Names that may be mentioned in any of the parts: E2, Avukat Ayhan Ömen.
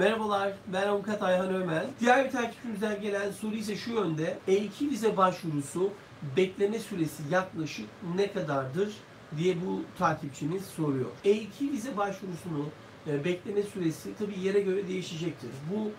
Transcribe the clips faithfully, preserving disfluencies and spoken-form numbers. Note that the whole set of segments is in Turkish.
Merhabalar, ben Avukat Ayhan Ömen. Diğer bir takipçimizden gelen soru ise şu yönde. E iki vize başvurusu bekleme süresi yaklaşık ne kadardır diye bu takipçimiz soruyor. E iki vize başvurusunu bekleme süresi tabii yere göre değişecektir. Bu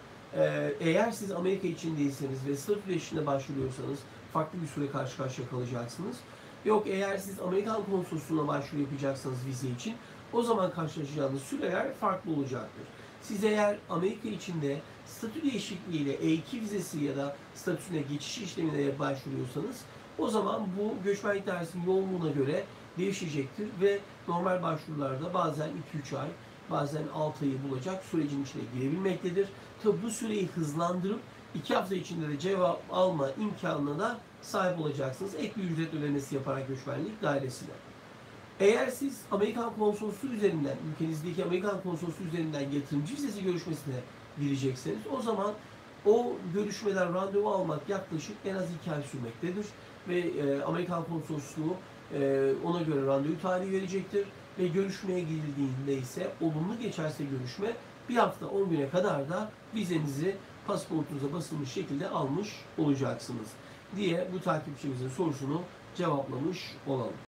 eğer siz Amerika içindeyseniz ve sırf yaşında başvuruyorsanız farklı bir süre karşı karşıya kalacaksınız. Yok eğer siz Amerikan konsolosluğuna başvuru yapacaksanız vize için o zaman karşılaşacağınız süreler farklı olacaktır. Siz eğer Amerika içinde statü değişikliğiyle E iki vizesi ya da statüsüne geçiş işlemine başvuruyorsanız o zaman bu göçmenlik dairesinin yoğunluğuna göre değişecektir ve normal başvurularda bazen iki üç ay, bazen altı ayı bulacak sürecin içine girebilmektedir. Tabi bu süreyi hızlandırıp iki hafta içinde de cevap alma imkanına da sahip olacaksınız. Ek bir ücret ödemesi yaparak göçmenlik dairesine. Eğer siz Amerikan konsolosluğu üzerinden, ülkenizdeki Amerikan konsolosluğu üzerinden yatırımcı vizesi görüşmesine girecekseniz o zaman o görüşmeden randevu almak yaklaşık en az iki ay sürmektedir. Ve e, Amerikan konsolosluğu e, ona göre randevu tarihi verecektir. Ve görüşmeye girildiğinde ise olumlu geçerse görüşme bir hafta on güne kadar da vizenizi pasaportunuza basılmış şekilde almış olacaksınız diye bu takipçimizin sorusunu cevaplamış olalım.